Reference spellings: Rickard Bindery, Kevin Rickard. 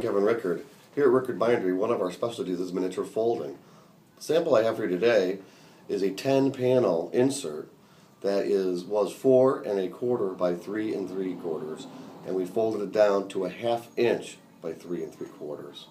Kevin Rickard. Here at Rickard Bindery, one of our specialties is miniature folding. The sample I have for you today is a 10-panel insert that was 4 1/4 by 3 3/4, and we folded it down to a 1/2 inch by 3 3/4.